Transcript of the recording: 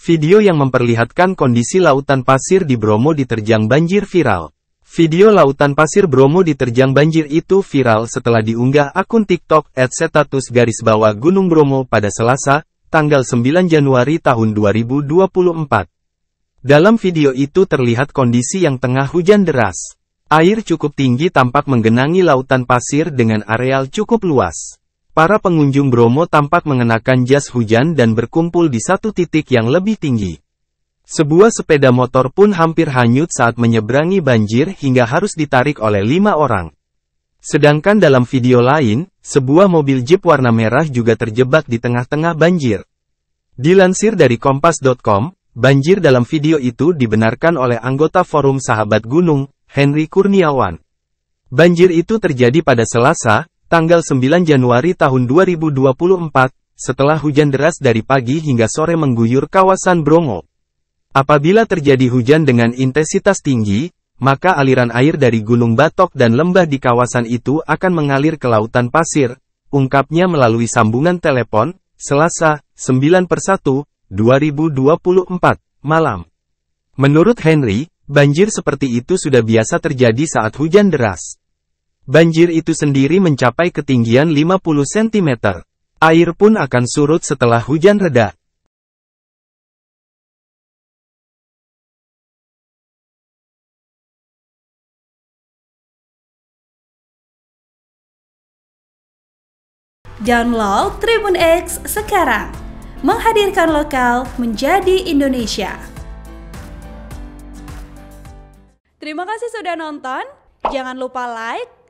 Video yang memperlihatkan kondisi lautan pasir di Bromo diterjang banjir viral. Video lautan pasir Bromo diterjang banjir itu viral setelah diunggah akun TikTok @setatus_gunungbromo pada Selasa, tanggal 9 Januari tahun 2024. Dalam video itu terlihat kondisi yang tengah hujan deras. Air cukup tinggi tampak menggenangi lautan pasir dengan areal cukup luas. Para pengunjung Bromo tampak mengenakan jas hujan dan berkumpul di satu titik yang lebih tinggi. Sebuah sepeda motor pun hampir hanyut saat menyeberangi banjir hingga harus ditarik oleh 5 orang. Sedangkan dalam video lain, sebuah mobil jeep warna merah juga terjebak di tengah-tengah banjir. Dilansir dari Kompas.com, banjir dalam video itu dibenarkan oleh anggota Forum Sahabat Gunung, Henry Kurniawan. Banjir itu terjadi pada Selasa, tanggal 9 Januari tahun 2024, setelah hujan deras dari pagi hingga sore mengguyur kawasan Bromo. Apabila terjadi hujan dengan intensitas tinggi, maka aliran air dari Gunung Batok dan lembah di kawasan itu akan mengalir ke lautan pasir, ungkapnya melalui sambungan telepon, Selasa, 9/1/2024, malam. Menurut Henry, banjir seperti itu sudah biasa terjadi saat hujan deras. Banjir itu sendiri mencapai ketinggian 50 cm. Air pun akan surut setelah hujan reda. Download Tribun X sekarang. Menghadirkan lokal menjadi Indonesia. Terima kasih sudah nonton. Jangan lupa like,